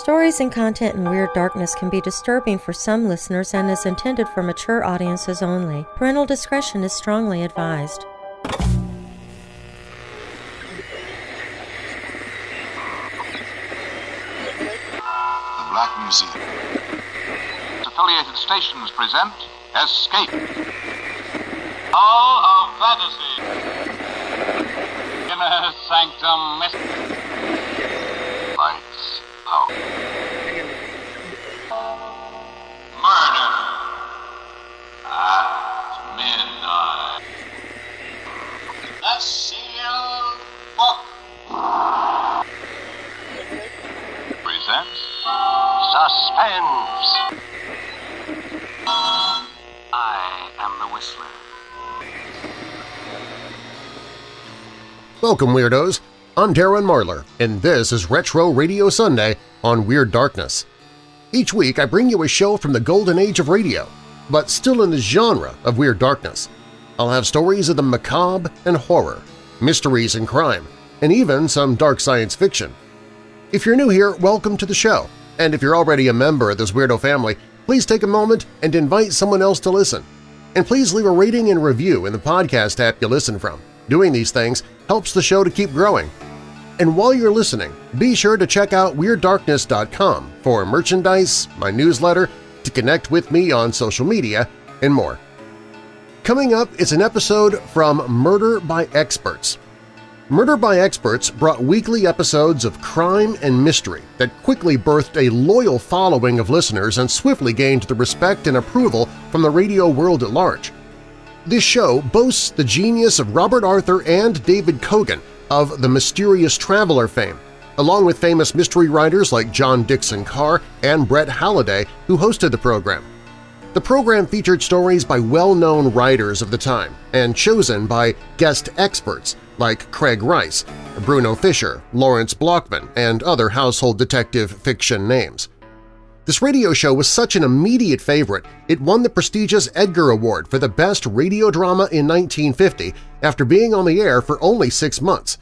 Stories and content in Weird Darkness can be disturbing for some listeners and is intended for mature audiences only. Parental discretion is strongly advised. The Black Museum. Its affiliated stations present Escape. All of fantasy. Inner Sanctum mystery. Lights Out. Murder at midnight. The Sealed Book presents Suspense. I am the Whistler. Welcome, Weirdos! I'm Darren Marlar, and this is Retro Radio Sunday on Weird Darkness. Each week I bring you a show from the golden age of radio, but still in the genre of Weird Darkness. I'll have stories of the macabre and horror, mysteries and crime, and even some dark science fiction. If you're new here, welcome to the show, and if you're already a member of this weirdo family, please take a moment and invite someone else to listen. And please leave a rating and review in the podcast app you listen from. Doing these things helps the show to keep growing. And while you're listening, be sure to check out WeirdDarkness.com for merchandise, my newsletter, to connect with me on social media, and more. Coming up, it's an episode from Murder by Experts. Murder by Experts brought weekly episodes of crime and mystery that quickly birthed a loyal following of listeners and swiftly gained the respect and approval from the radio world at large. This show boasts the genius of Robert Arthur and David Cogan of The Mysterious Traveler fame, along with famous mystery writers like John Dickson Carr and Brett Halliday, who hosted the program. The program featured stories by well-known writers of the time and chosen by guest experts like Craig Rice, Bruno Fisher, Lawrence Blochman, and other household detective fiction names. This radio show was such an immediate favorite, it won the prestigious Edgar Award for the Best Radio Drama in 1950 after being on the air for only 6 months.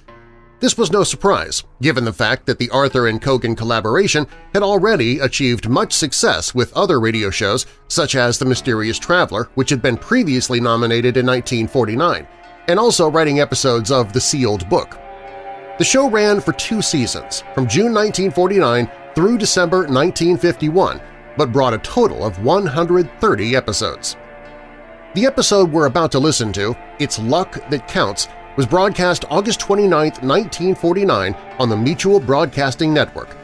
This was no surprise, given the fact that the Arthur and Cogan collaboration had already achieved much success with other radio shows such as The Mysterious Traveler, which had been previously nominated in 1949, and also writing episodes of The Sealed Book. The show ran for 2 seasons, from June 1949 through December 1951, but brought a total of 130 episodes. The episode we're about to listen to, It's Luck That Counts, was broadcast August 29, 1949 on the Mutual Broadcasting Network.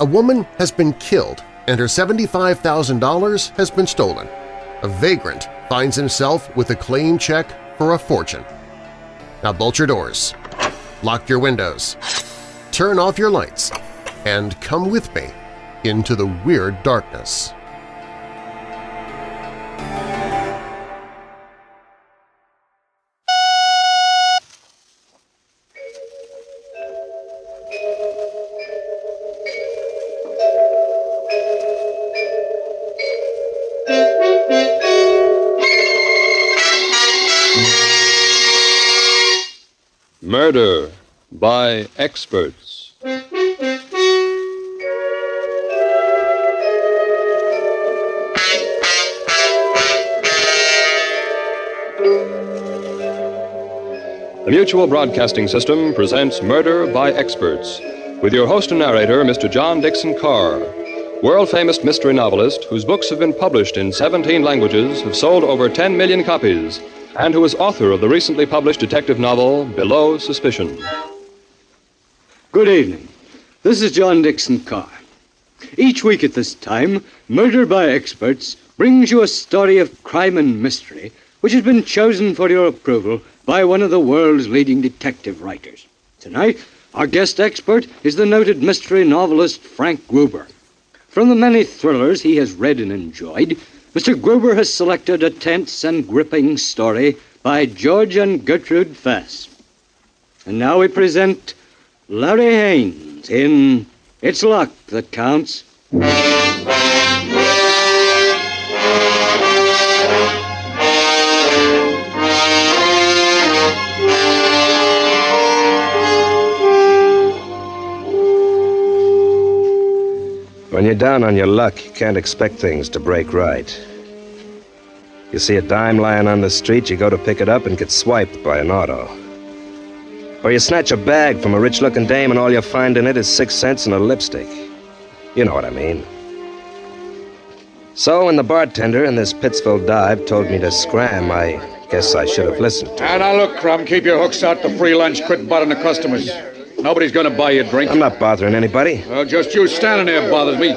A woman has been killed and her $75,000 has been stolen. A vagrant finds himself with a claim check for a fortune. Now bolt your doors, lock your windows, turn off your lights, and come with me into the Weird Darkness. Murder by Experts. The Mutual Broadcasting System presents Murder by Experts with your host and narrator, Mr. John Dickson Carr, world-famous mystery novelist whose books have been published in 17 languages, have sold over 10 million copies, and who is author of the recently published detective novel Below Suspicion. Good evening. This is John Dickson Carr. Each week at this time, Murder by Experts brings you a story of crime and mystery which has been chosen for your approval by one of the world's leading detective writers. Tonight, our guest expert is the noted mystery novelist Frank Gruber. From the many thrillers he has read and enjoyed, Mr. Gruber has selected a tense and gripping story by George and Gertrude Fass. And now we present Larry Haines in It's Luck That Counts. When you're down on your luck, you can't expect things to break right. You see a dime lying on the street, you go to pick it up and get swiped by an auto. Or you snatch a bag from a rich-looking dame and all you find in it is 6 cents and a lipstick. You know what I mean. So when the bartender in this Pittsville dive told me to scram, I guess I should have listened to him. Now, look, Crumb, keep your hooks out to free lunch. Quit bothering the customers. Nobody's going to buy you a drink. I'm not bothering anybody. Well, just you standing there bothers me.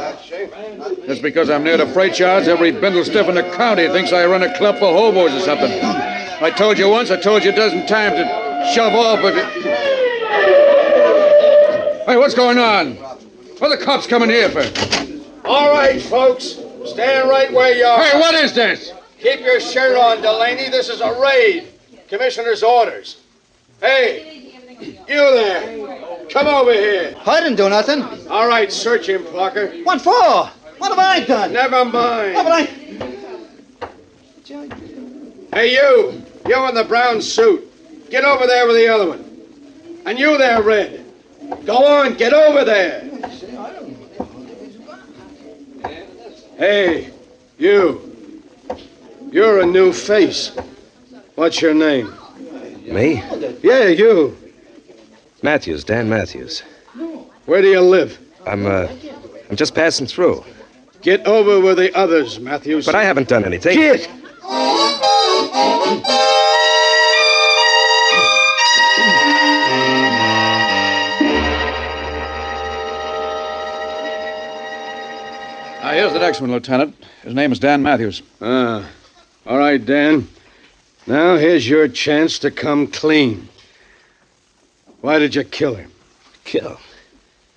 Just because I'm near the freight yards, every bindle stiff in the county thinks I run a club for hobos or something. I told you once, I told you a dozen times to shove off if you... Hey, what's going on? What are the cops coming here for? All right, folks. Stand right where you are. Hey, what is this? Keep your shirt on, Delaney. This is a raid. Commissioner's orders. Hey, you there. Come over here. I didn't do nothing. All right, search him, Plucker. What for? What have I done? Never mind. What have I... Hey, you. You in the brown suit. Get over there with the other one. And you there, Red. Go on, get over there. Hey, you. You're a new face. What's your name? Me? Yeah, you. Matthews, Dan Matthews. Where do you live? I'm just passing through. Get over with the others, Matthews. But I haven't done anything. Get! Now, here's the next one, Lieutenant. His name is Dan Matthews. All right, Dan. Now here's your chance to come clean. Why did you kill him? Kill?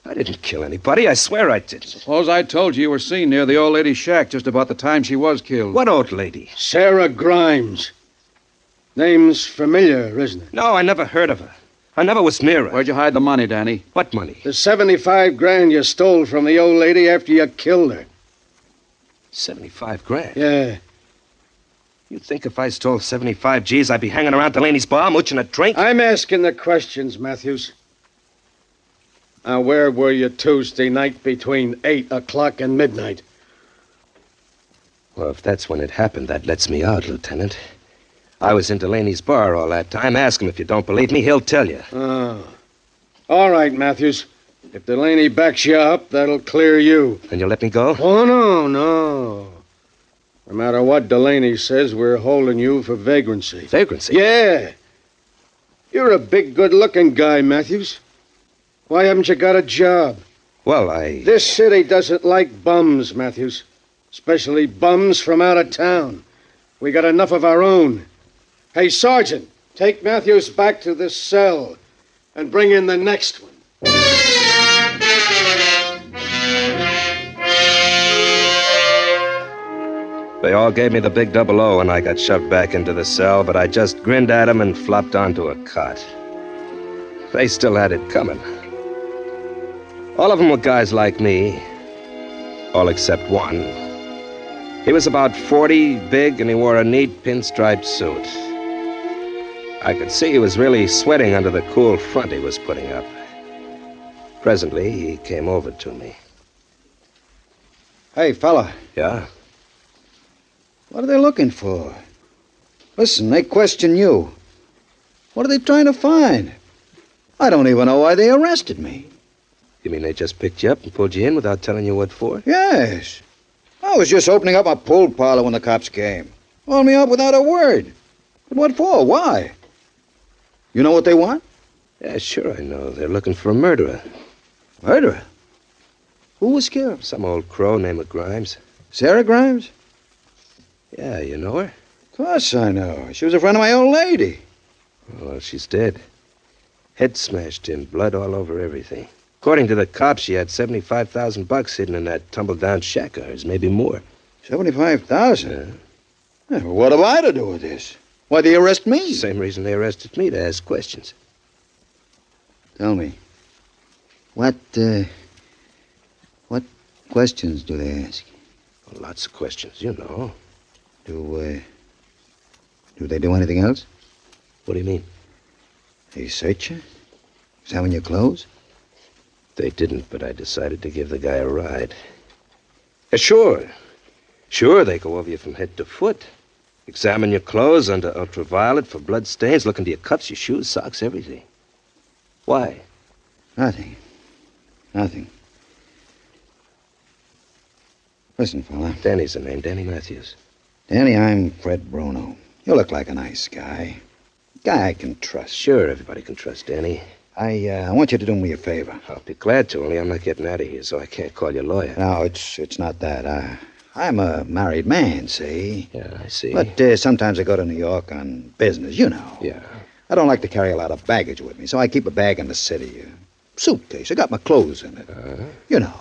I didn't kill anybody. I swear I didn't. Suppose I told you were seen near the old lady's shack just about the time she was killed. What old lady? Sarah Grimes. Name's familiar, isn't it? No, I never heard of her. I never was near her. Where'd you hide the money, Danny? What money? The 75 grand you stole from the old lady after you killed her. 75 grand? Yeah. You think if I stole 75 G's, I'd be hanging around Delaney's bar, mooching a drink? I'm asking the questions, Matthews. Now, where were you Tuesday night between 8 o'clock and midnight? Well, if that's when it happened, that lets me out, Lieutenant. I was in Delaney's bar all that time. Ask him if you don't believe me. He'll tell you. Oh. All right, Matthews. If Delaney backs you up, that'll clear you. Then you'll let me go? Oh, no, no. No matter what Delaney says, we're holding you for vagrancy. Vagrancy? Yeah. You're a big, good-looking guy, Matthews. Why haven't you got a job? Well, This city doesn't like bums, Matthews. Especially bums from out of town. We got enough of our own. Hey, Sergeant, take Matthews back to this cell and bring in the next one. They all gave me the big 00 and I got shoved back into the cell, but I just grinned at them and flopped onto a cot. They still had it coming. All of them were guys like me, all except one. He was about 40, big, and he wore a neat pinstriped suit. I could see he was really sweating under the cool front he was putting up. Presently, he came over to me. Hey, fella. Yeah? What are they looking for? Listen, they question you. What are they trying to find? I don't even know why they arrested me. You mean they just picked you up and pulled you in without telling you what for? Yes. I was just opening up my pool parlor when the cops came. Hauled me up without a word. But what for? Why? You know what they want? Yeah, sure I know. They're looking for a murderer. Murderer? Who was killed? Some old crow named Grimes. Sarah Grimes? Yeah, you know her? Of course I know her. She was a friend of my old lady. Well, she's dead. Head smashed in, blood all over everything. According to the cops, she had $75,000 hidden in that tumble-down shack of hers, maybe more. 75,000? Yeah. Well, what have I to do with this? Why'd they arrest me? Same reason they arrested me, to ask questions. Tell me, what questions do they ask? Well, lots of questions, you know. Do they do anything else? What do you mean? They search you? Examine your clothes? They didn't, but I decided to give the guy a ride. Sure, they go over you from head to foot. Examine your clothes under ultraviolet for blood stains. Look into your cuffs, your shoes, socks, everything. Why? Nothing. Listen, fella. Danny's the name, Danny Matthews. Danny, I'm Fred Bruno. You look like a nice guy. Guy I can trust. Sure, everybody can trust Danny. I want you to do me a favor. I'll be glad to, only I'm not getting out of here, so I can't call your lawyer. No, it's not that. I'm a married man, see? Yeah, I see. But sometimes I go to New York on business, you know. Yeah. I don't like to carry a lot of baggage with me, so I keep a bag in the city. A suitcase. I got my clothes in it. You know.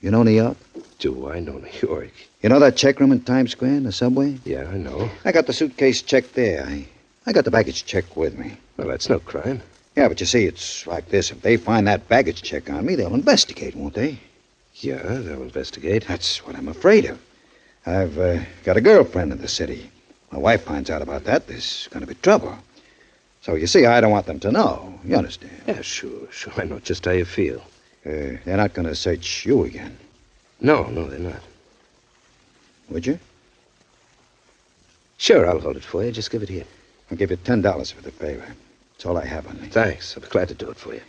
You know New York? Do I know New York? You know that check room in Times Square, in the subway? Yeah, I know. I got the suitcase checked there. I got the baggage check with me. Well, that's no crime. Yeah, but you see, it's like this. If they find that baggage check on me, they'll investigate, won't they? Yeah, they'll investigate. That's what I'm afraid of. I've got a girlfriend in the city. My wife finds out about that, there's going to be trouble. So, you see, I don't want them to know. You understand? Yeah, sure. I know just how you feel. They're not going to search you again. No, they're not. Would you? Sure, I'll hold it for you. Just give it here. I'll give you $10 for the favor. That's all I have on me. Thanks. I'll be glad to do it for you.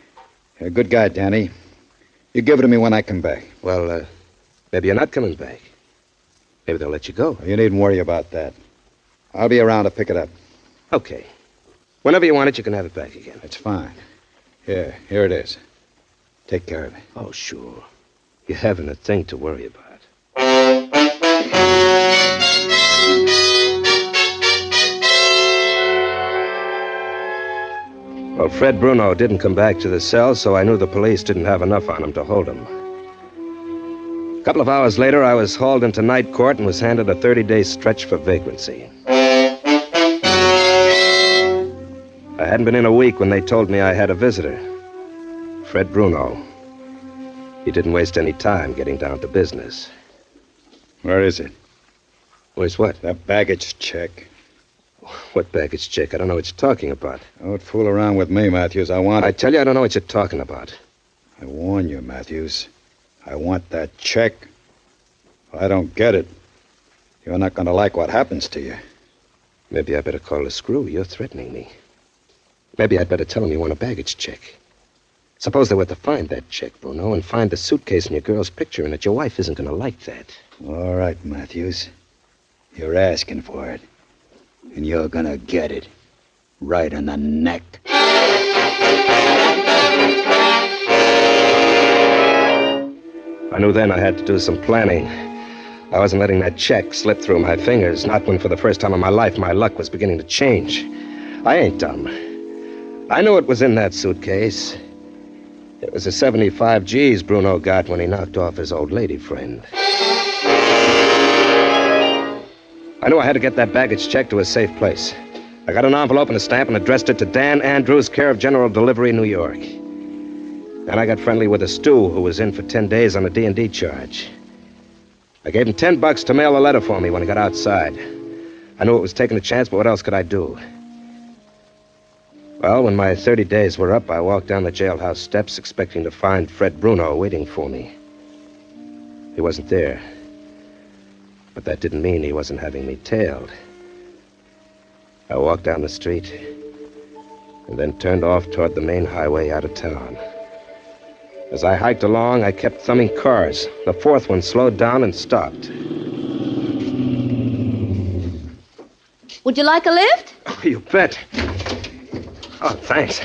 You're a good guy, Danny. You give it to me when I come back. Well, maybe you're not coming back. Maybe they'll let you go. You needn't worry about that. I'll be around to pick it up. Okay. Whenever you want it, you can have it back again. That's fine. Here it is. Take care of it. Oh, sure. You haven't a thing to worry about. Well, Fred Bruno didn't come back to the cell, so I knew the police didn't have enough on him to hold him. A couple of hours later, I was hauled into night court and was handed a 30-day stretch for vagrancy. I hadn't been in a week when they told me I had a visitor. Fred Bruno. He didn't waste any time getting down to business. Where is it? Where's what? That baggage check. What baggage check? I don't know what you're talking about. Don't fool around with me, Matthews. I tell you, I don't know what you're talking about. I warn you, Matthews. I want that check. If I don't get it, you're not going to like what happens to you. Maybe I better call a screw. You're threatening me. Maybe I'd better tell him you want a baggage check. Suppose they were to find that check, Bruno, and find the suitcase and your girl's picture in it. Your wife isn't going to like that. All right, Matthews. You're asking for it. And you're gonna get it. Right in the neck. I knew then I had to do some planning. I wasn't letting that check slip through my fingers, not when for the first time in my life my luck was beginning to change. I ain't dumb. I knew it was in that suitcase. It was the 75 G's Bruno got when he knocked off his old lady friend. I knew I had to get that baggage check to a safe place. I got an envelope and a stamp and addressed it to Dan Andrews, care of General Delivery, New York. Then I got friendly with a stew who was in for 10 days on a D&D charge. I gave him $10 to mail a letter for me when I got outside. I knew it was taking a chance, but what else could I do? Well, when my 30 days were up, I walked down the jailhouse steps expecting to find Fred Bruno waiting for me. He wasn't there. But that didn't mean he wasn't having me tailed. I walked down the street and then turned off toward the main highway out of town. As I hiked along, I kept thumbing cars. The fourth one slowed down and stopped. Would you like a lift? Oh, you bet. Oh, thanks.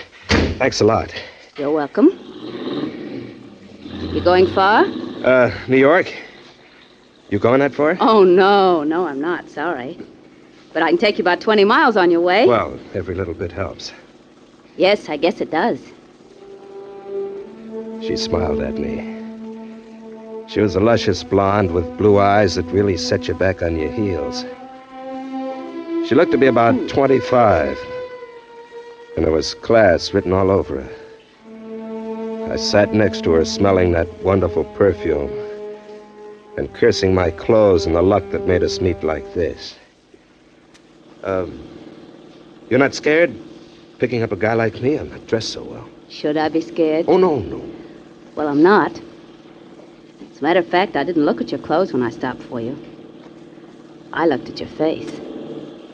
Thanks a lot. You're welcome. You going far? New York? You going that far? Oh, no, I'm not. Sorry. But I can take you about 20 miles on your way. Well, every little bit helps. Yes, I guess it does. She smiled at me. She was a luscious blonde with blue eyes that really set you back on your heels. She looked to be about 25, and there was class written all over her. I sat next to her, smelling that wonderful perfume, and cursing my clothes and the luck that made us meet like this. You're not scared? Picking up a guy like me? I'm not dressed so well. Should I be scared? Oh, no. Well, I'm not. As a matter of fact, I didn't look at your clothes when I stopped for you. I looked at your face.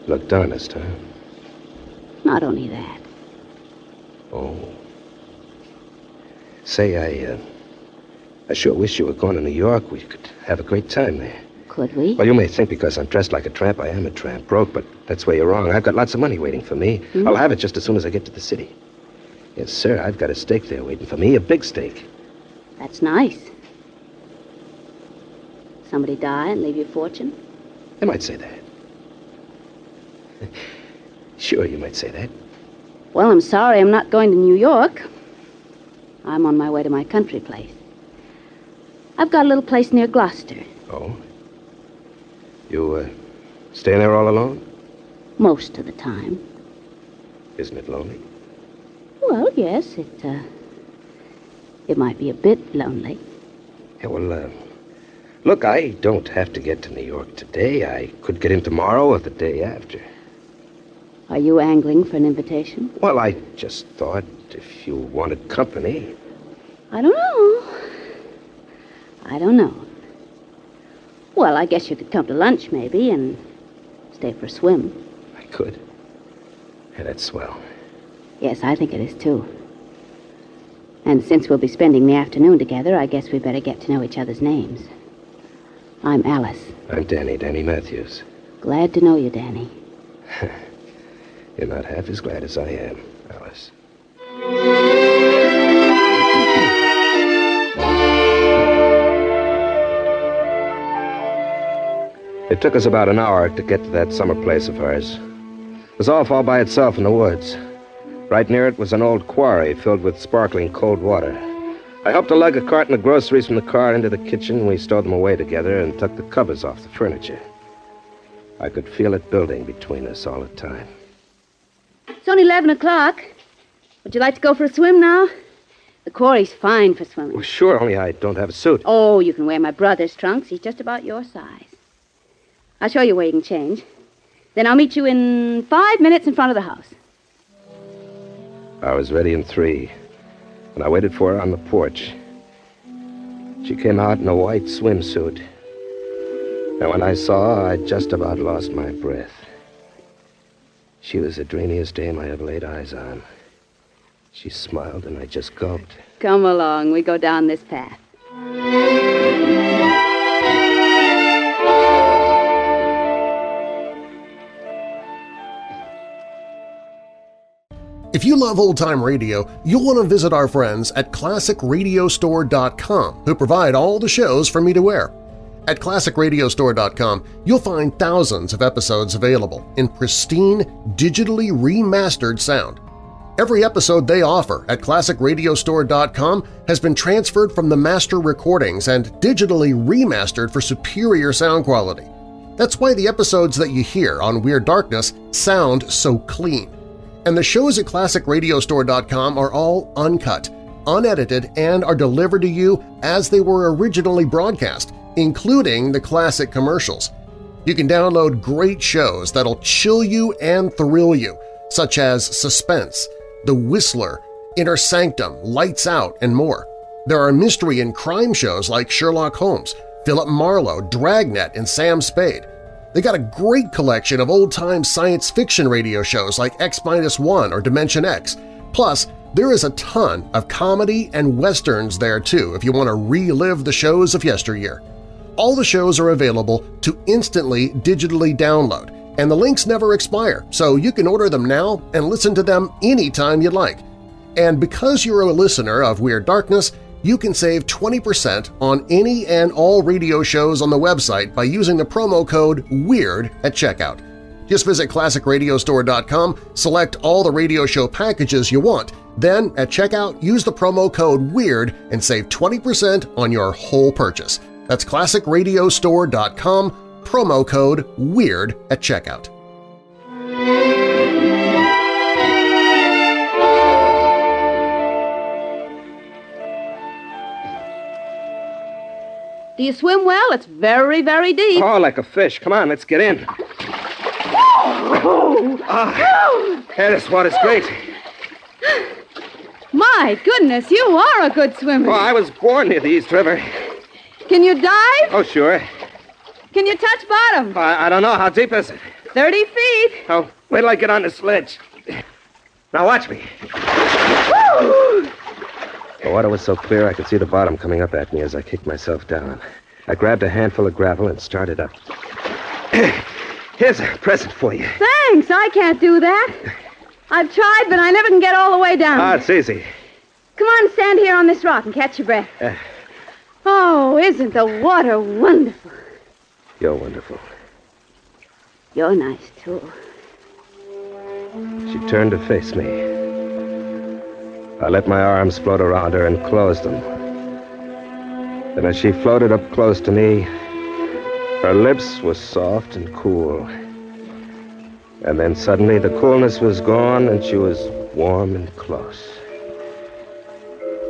Looked honest, huh? Not only that. Oh. Say, I sure wish you were going to New York. We could have a great time there. Could we? Well, you may think because I'm dressed like a tramp, I am a tramp. Broke, but that's where you're wrong. I've got lots of money waiting for me. Mm-hmm. I'll have it just as soon as I get to the city. Yes, sir, I've got a steak there waiting for me, a big steak. That's nice. Somebody die and leave you a fortune? They might say that. Sure, you might say that. Well, I'm sorry I'm not going to New York. I'm on my way to my country place. I've got a little place near Gloucester. Oh? You, staying there all alone? Most of the time. Isn't it lonely? Well, yes, it might be a bit lonely. Yeah, well, look, I don't have to get to New York today. I could get in tomorrow or the day after. Are you angling for an invitation? Well, I just thought if you wanted company. I don't know. Well, I guess you could come to lunch, maybe, and stay for a swim. I could. Yeah, that's swell. Yes, I think it is, too. And since we'll be spending the afternoon together, I guess we better get to know each other's names. I'm Alice. I'm Danny, Danny Matthews. Glad to know you, Danny. You're not half as glad as I am, Alice. It took us about an hour to get to that summer place of hers. It was off all by itself in the woods. Right near it was an old quarry filled with sparkling cold water. I helped to lug a carton of groceries from the car into the kitchen. We stowed them away together and took the covers off the furniture. I could feel it building between us all the time. It's only 11 o'clock. Would you like to go for a swim now? The quarry's fine for swimming. Well, sure, only I don't have a suit. Oh, you can wear my brother's trunks. He's just about your size. I'll show you where you can change. Then I'll meet you in 5 minutes in front of the house. I was ready in 3, and I waited for her on the porch. She came out in a white swimsuit. And when I saw her, I just about lost my breath. She was the dreamiest dame I ever laid eyes on. She smiled, and I just gulped. Come along. We go down this path. If you love old-time radio, you'll want to visit our friends at ClassicRadioStore.com, who provide all the shows for me to wear. At ClassicRadioStore.com, you'll find thousands of episodes available in pristine, digitally remastered sound. Every episode they offer at ClassicRadioStore.com has been transferred from the master recordings and digitally remastered for superior sound quality. That's why the episodes that you hear on Weird Darkness sound so clean. And the shows at ClassicRadioStore.com are all uncut, unedited, and are delivered to you as they were originally broadcast, including the classic commercials. You can download great shows that'll chill you and thrill you, such as Suspense, The Whistler, Inner Sanctum, Lights Out, and more. There are mystery and crime shows like Sherlock Holmes, Philip Marlowe, Dragnet, and Sam Spade. They got a great collection of old-time science fiction radio shows like X Minus One or Dimension X. Plus, there is a ton of comedy and westerns there, too, if you want to relive the shows of yesteryear. All the shows are available to instantly digitally download, and the links never expire, so you can order them now and listen to them anytime you like. And because you're a listener of Weird Darkness, you can save 20% on any and all radio shows on the website by using the promo code WEIRD at checkout. Just visit ClassicRadioStore.com, select all the radio show packages you want, then at checkout use the promo code WEIRD and save 20% on your whole purchase. That's ClassicRadioStore.com, promo code WEIRD at checkout. Do you swim well? It's very, very deep. Oh, like a fish. Come on, let's get in. Yeah, this water's great. My goodness, you are a good swimmer. Oh, I was born near the East River. Can you dive? Oh, sure. Can you touch bottom? I don't know. How deep is it? 30 feet. Oh, wait till I get on the sledge. Now watch me. Woo! The water was so clear I could see the bottom coming up at me as I kicked myself down. I grabbed a handful of gravel and started up. Here's a present for you. Thanks. I can't do that. I've tried, but I never can get all the way down. Ah, it's easy. Come on, stand here on this rock and catch your breath. Oh, isn't the water wonderful? You're wonderful. You're nice, too. She turned to face me. I let my arms float around her and closed them. Then as she floated up close to me, her lips were soft and cool. And then suddenly the coolness was gone and she was warm and close.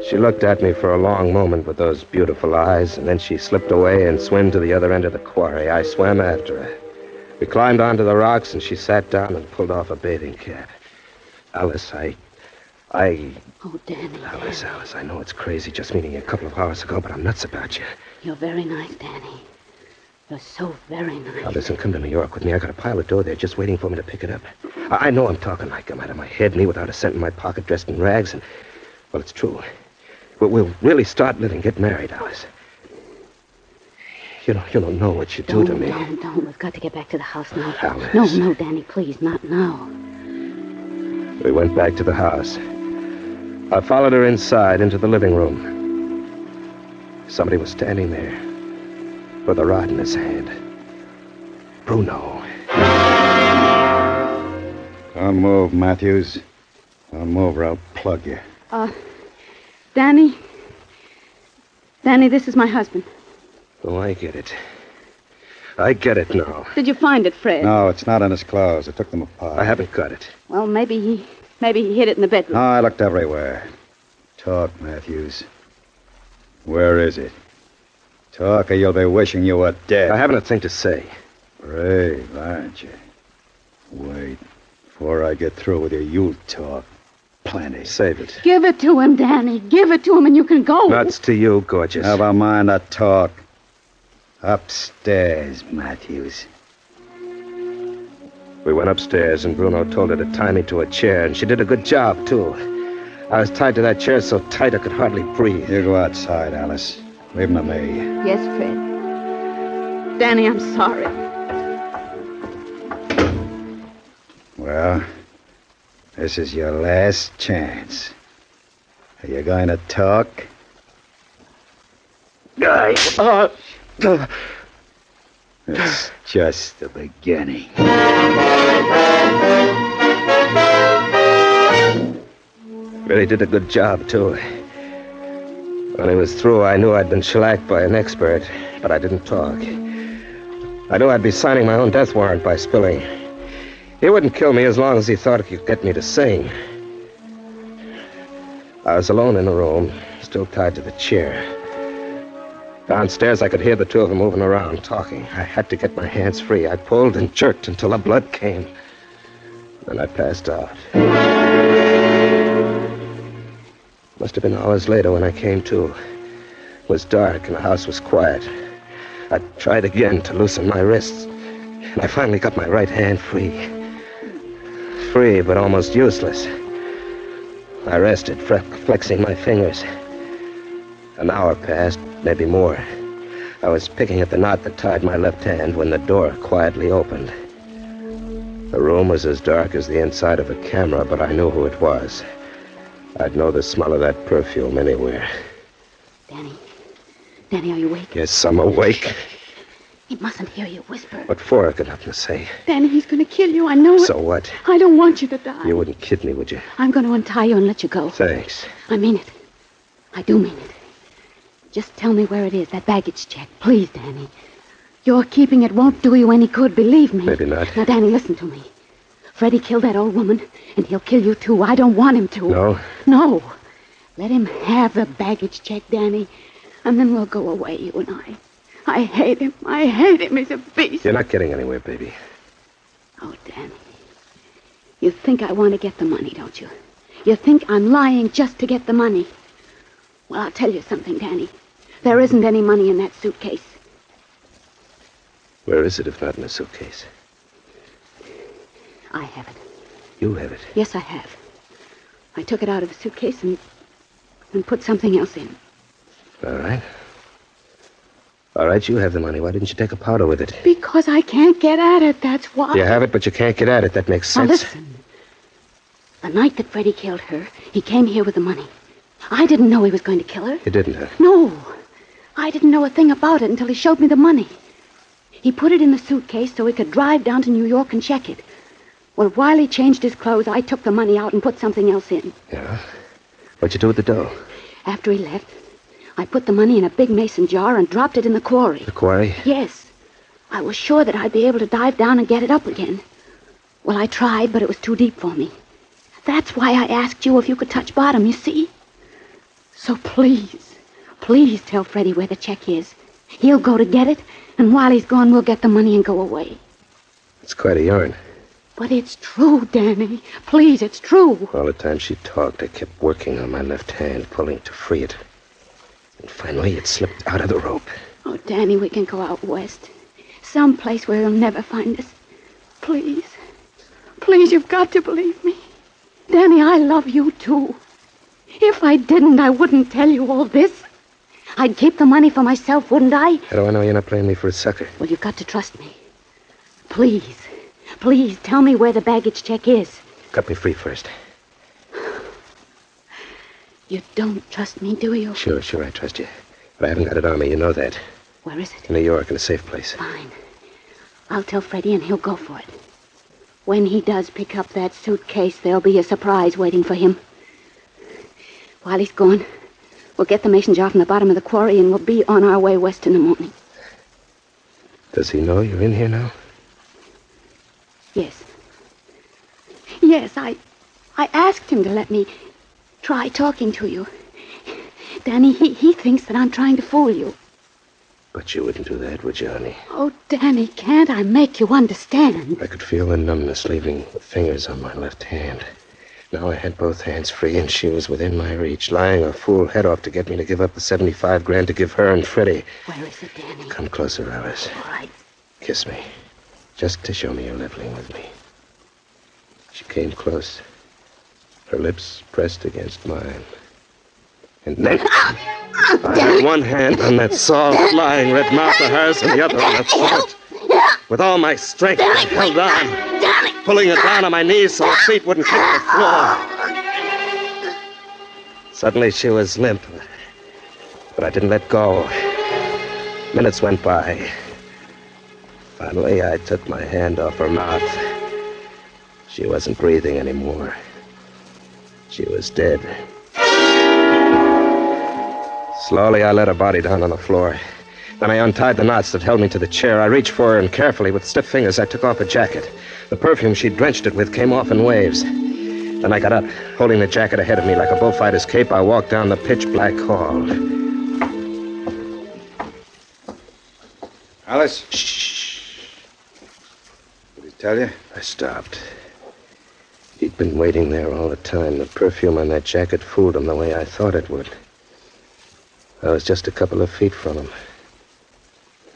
She looked at me for a long moment with those beautiful eyes, and then she slipped away and swam to the other end of the quarry. I swam after her. We climbed onto the rocks, and she sat down and pulled off a bathing cap. Alice, I... Oh, Danny. Alice, I know it's crazy just meeting you a couple of hours ago, but I'm nuts about you. You're very nice, Danny. You're so very nice. Now, listen, come to New York with me. I got a pile of dough there just waiting for me to pick it up. I know I'm talking like I'm out of my head, me without a cent in my pocket, dressed in rags, and... Well, it's true. We'll really start living, get married, Alice. You don't know what you do to me. Don't. We've got to get back to the house now. Alice. No, Danny, please, not now. We went back to the house. I followed her inside into the living room. Somebody was standing there with a rod in his hand. Bruno. Don't move, Matthews. Don't move or I'll plug you. Danny. Danny, this is my husband. Oh, I get it. I get it now. Did you find it, Fred? No, it's not in his clothes. I took them apart. I haven't got it. Well, maybe he hid it in the bedroom. No, I looked everywhere. Talk, Matthews. Where is it? Talk or you'll be wishing you were dead. I haven't a thing to say. Brave, aren't you? Wait. Before I get through with you, you'll talk. Plenty. Save it. Give it to him, Danny. Give it to him and you can go. Nuts to you, gorgeous. Never mind the talk. Upstairs, Matthews. We went upstairs and Bruno told her to tie me to a chair, and she did a good job, too. I was tied to that chair so tight I could hardly breathe. You go outside, Alice. Leave him to me. Yes, Fred. Danny, I'm sorry. Well... this is your last chance. Are you going to talk? It's just the beginning. Really did a good job, too. When it was through, I knew I'd been shellacked by an expert, but I didn't talk. I knew I'd be signing my own death warrant by spilling. He wouldn't kill me as long as he thought he could get me to sing. I was alone in the room, still tied to the chair. Downstairs, I could hear the two of them moving around, talking. I had to get my hands free. I pulled and jerked until the blood came. Then I passed out. Must have been hours later when I came to. It was dark and the house was quiet. I tried again to loosen my wrists, and I finally got my right hand free. Free, but almost useless. I rested, flexing my fingers. An hour passed, maybe more. I was picking at the knot that tied my left hand when the door quietly opened. The room was as dark as the inside of a camera, but I knew who it was. I'd know the smell of that perfume anywhere. Danny. Danny, are you awake? Yes, I'm awake. He mustn't hear you whisper. What for? I got nothing to say. Danny, he's going to kill you. I know it. So what? I don't want you to die. You wouldn't kid me, would you? I'm going to untie you and let you go. Thanks. I mean it. I do mean it. Just tell me where it is, that baggage check. Please, Danny. Your keeping it won't do you any good, believe me. Maybe not. Now, Danny, listen to me. Freddie killed that old woman, and he'll kill you, too. I don't want him to. No? No. Let him have the baggage check, Danny, and then we'll go away, you and I. I hate him. I hate him. He's a beast. You're not getting anywhere, baby. Oh, Danny. You think I want to get the money, don't you? You think I'm lying just to get the money? Well, I'll tell you something, Danny. There isn't any money in that suitcase. Where is it, if not in a suitcase? I have it. You have it? Yes, I have. I took it out of the suitcase and put something else in. All right. All right, you have the money. Why didn't you take a powder with it? Because I can't get at it, that's why. You have it, but you can't get at it. That makes sense. Now listen. The night that Freddie killed her, he came here with the money. I didn't know he was going to kill her. You didn't, huh? No. I didn't know a thing about it until he showed me the money. He put it in the suitcase so he could drive down to New York and check it. Well, while he changed his clothes, I took the money out and put something else in. Yeah? What'd you do with the dough? After he left, I put the money in a big mason jar and dropped it in the quarry. The quarry? Yes. I was sure that I'd be able to dive down and get it up again. Well, I tried, but it was too deep for me. That's why I asked you if you could touch bottom, you see? So please, please tell Freddie where the check is. He'll go to get it, and while he's gone, we'll get the money and go away. It's quite a yarn. But it's true, Danny. Please, it's true. All the time she talked, I kept working on my left hand, pulling to free it. And finally, it slipped out of the rope. Oh, Danny, we can go out west. Some place where he'll never find us. Please. Please, you've got to believe me. Danny, I love you, too. If I didn't, I wouldn't tell you all this. I'd keep the money for myself, wouldn't I? How do I know you're not playing me for a sucker? Well, you've got to trust me. Please. Please, tell me where the baggage check is. Cut me free first. You don't trust me, do you? Sure, I trust you. But I haven't got it on me, you know that. Where is it? In New York, in a safe place. Fine. I'll tell Freddie and he'll go for it. When he does pick up that suitcase, there'll be a surprise waiting for him. While he's gone, we'll get the mason jar from the bottom of the quarry and we'll be on our way west in the morning. Does he know you're in here now? Yes. Yes, I asked him to let me try talking to you. Danny, he thinks that I'm trying to fool you. But you wouldn't do that, would you, honey? Oh, Danny, can't I make you understand? I could feel the numbness leaving fingers on my left hand. Now I had both hands free, and she was within my reach, lying her fool head off to get me to give up the 75 grand to give her and Freddie. Where is it, Danny? Come closer, Alice. All right. Kiss me. Just to show me you're leveling with me. She came close. Her lips pressed against mine. And then I had one hand on that soft, flying red mouth of hers and the other on her throat. With all my strength, I held on, pulling her down on my knees so her feet wouldn't hit the floor. Suddenly, she was limp, but I didn't let go. Minutes went by. Finally, I took my hand off her mouth. She wasn't breathing anymore. She was dead. Slowly, I let her body down on the floor. Then I untied the knots that held me to the chair. I reached for her, and carefully, with stiff fingers, I took off her jacket. The perfume she drenched it with came off in waves. Then I got up, holding the jacket ahead of me like a bullfighter's cape. I walked down the pitch-black hall. Alice? Shh. Tell you? I stopped. He'd been waiting there all the time. The perfume on that jacket fooled him the way I thought it would. I was just a couple of feet from him.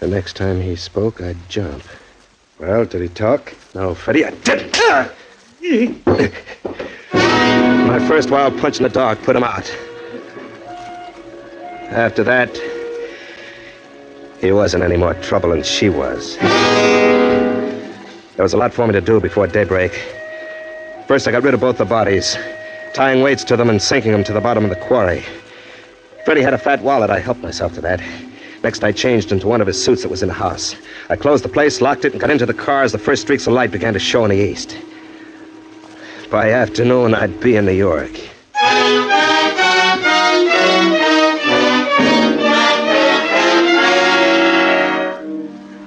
The next time he spoke, I'd jump. Well, did he talk? No, Freddie, I didn't. My first wild punch in the dark put him out. After that, he wasn't any more trouble than she was. There was a lot for me to do before daybreak. First, I got rid of both the bodies, tying weights to them and sinking them to the bottom of the quarry. Freddie had a fat wallet. I helped myself to that. Next, I changed into one of his suits that was in the house. I closed the place, locked it, and got into the car as the first streaks of light began to show in the east. By afternoon, I'd be in New York.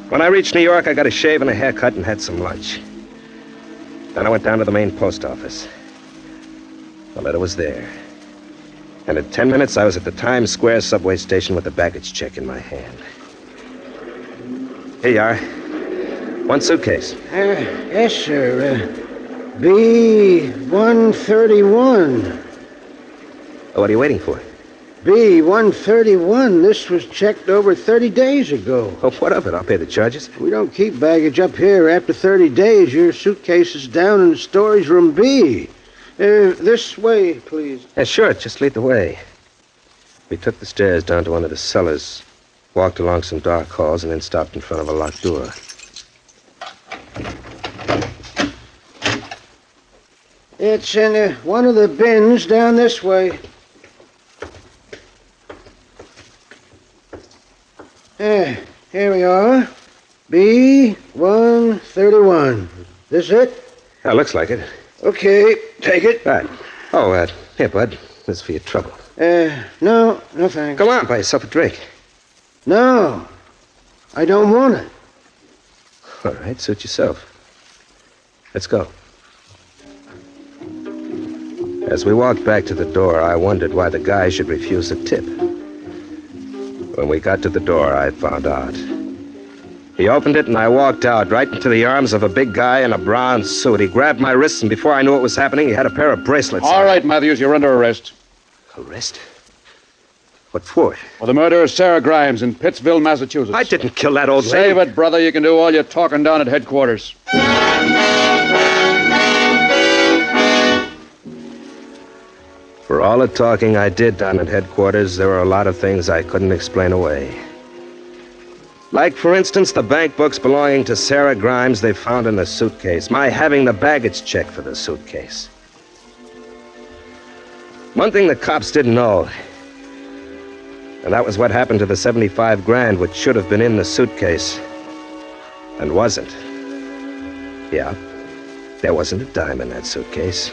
When I reached New York, I got a shave and a haircut and had some lunch. Then I went down to the main post office. The letter was there. And in 10 minutes, I was at the Times Square subway station with the baggage check in my hand. Here you are. One suitcase. Yes, sir. B-131. What are you waiting for? B-131. This was checked over 30 days ago. Oh, what of it? I'll pay the charges. We don't keep baggage up here. After 30 days, your suitcase is down in storage room B. This way, please. Yeah, sure. Just lead the way. We took the stairs down to one of the cellars, walked along some dark halls, and then stopped in front of a locked door. It's in one of the bins down this way. Here we are. B-131. This it? That looks like it. Okay, take it. Right. Oh, here, bud. This is for your trouble. No thanks. Go on, buy yourself a drink. No, I don't want it. All right, suit yourself. Let's go. As we walked back to the door, I wondered why the guy should refuse a tip. When we got to the door, I found out. He opened it, and I walked out right into the arms of a big guy in a brown suit. He grabbed my wrists, and before I knew what was happening, he had a pair of bracelets. All right, Matthews, you're under arrest. Arrest? What for? For the murder of Sarah Grimes in Pittsville, Massachusetts. I didn't kill that old lady. Save it, brother. You can do all your talking down at headquarters. For all the talking I did down at headquarters, there were a lot of things I couldn't explain away. Like, for instance, the bank books belonging to Sarah Grimes they found in the suitcase. My having the baggage check for the suitcase. One thing the cops didn't know, and that was what happened to the 75 grand which should have been in the suitcase and wasn't. Yeah, there wasn't a dime in that suitcase.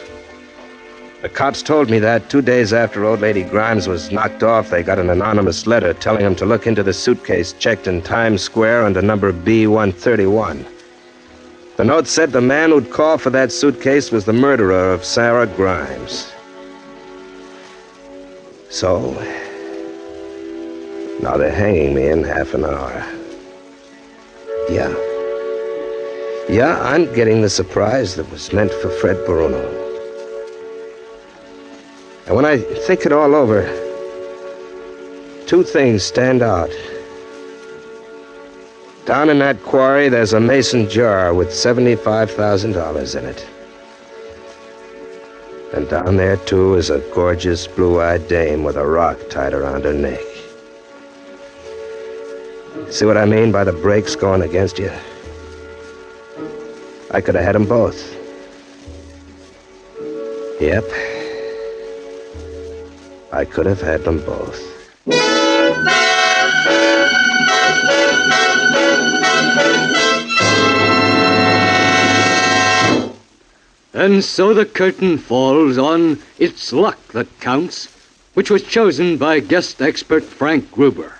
The cops told me that 2 days after old lady Grimes was knocked off, they got an anonymous letter telling them to look into the suitcase checked in Times Square under number B-131. The note said the man who'd call for that suitcase was the murderer of Sarah Grimes. So, now they're hanging me in half an hour. Yeah, I'm getting the surprise that was meant for Fred Bruno. And when I think it all over, two things stand out. Down in that quarry, there's a mason jar with $75,000 in it. And down there, too, is a gorgeous blue-eyed dame with a rock tied around her neck. See what I mean by the brakes going against you? I could have had them both. Yep. I could have had them both. And so the curtain falls on It's Luck That Counts, which was chosen by guest expert Frank Gruber,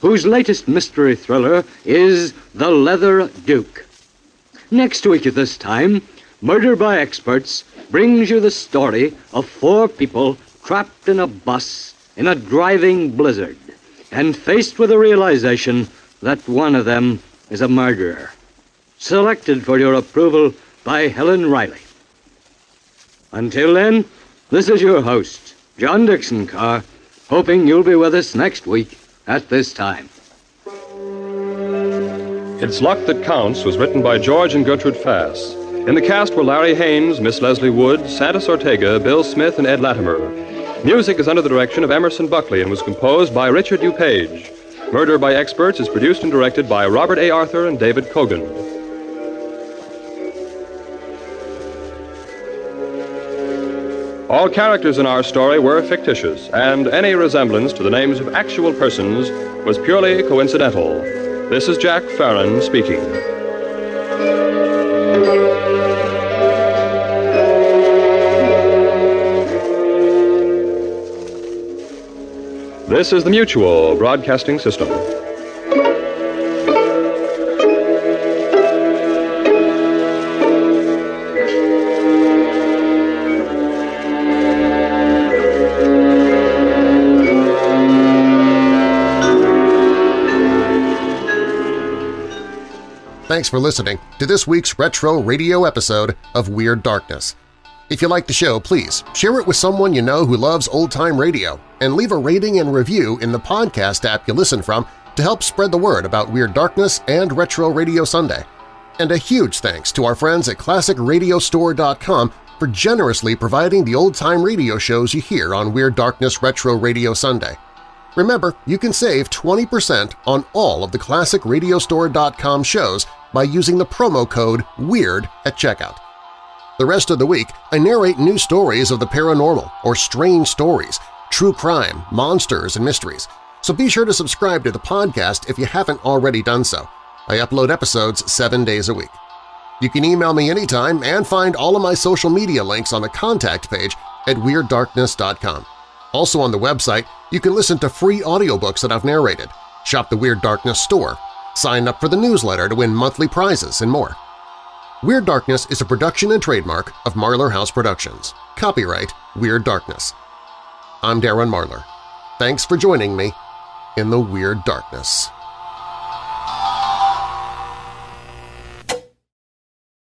whose latest mystery thriller is The Leather Duke. Next week at this time, Murder by Experts brings you the story of four people trapped in a bus in a driving blizzard and faced with the realization that one of them is a murderer. Selected for your approval by Helen Riley. Until then, this is your host, John Dickson Carr, hoping you'll be with us next week at this time. It's Luck That Counts was written by George and Gertrude Fass. In the cast were Larry Haines, Miss Leslie Wood, Santos Ortega, Bill Smith, and Ed Latimer. Music is under the direction of Emerson Buckley and was composed by Richard DuPage. Murder by Experts is produced and directed by Robert A. Arthur and David Cogan. All characters in our story were fictitious, and any resemblance to the names of actual persons was purely coincidental. This is Jack Farron speaking. This is the Mutual Broadcasting System. Thanks for listening to this week's Retro Radio episode of Weird Darkness. If you like the show, please share it with someone you know who loves old-time radio, and leave a rating and review in the podcast app you listen from to help spread the word about Weird Darkness and Retro Radio Sunday. And a huge thanks to our friends at ClassicRadioStore.com for generously providing the old-time radio shows you hear on Weird Darkness Retro Radio Sunday. Remember, you can save 20% on all of the ClassicRadioStore.com shows by using the promo code WEIRD at checkout. The rest of the week, I narrate new stories of the paranormal or strange stories, true crime, monsters, and mysteries, so be sure to subscribe to the podcast if you haven't already done so. I upload episodes 7 days a week. You can email me anytime and find all of my social media links on the contact page at WeirdDarkness.com. Also on the website, you can listen to free audiobooks that I've narrated, shop the Weird Darkness store, sign up for the newsletter to win monthly prizes, and more. Weird Darkness is a production and trademark of Marlar House Productions. Copyright Weird Darkness. I'm Darren Marlar. Thanks for joining me in the Weird Darkness.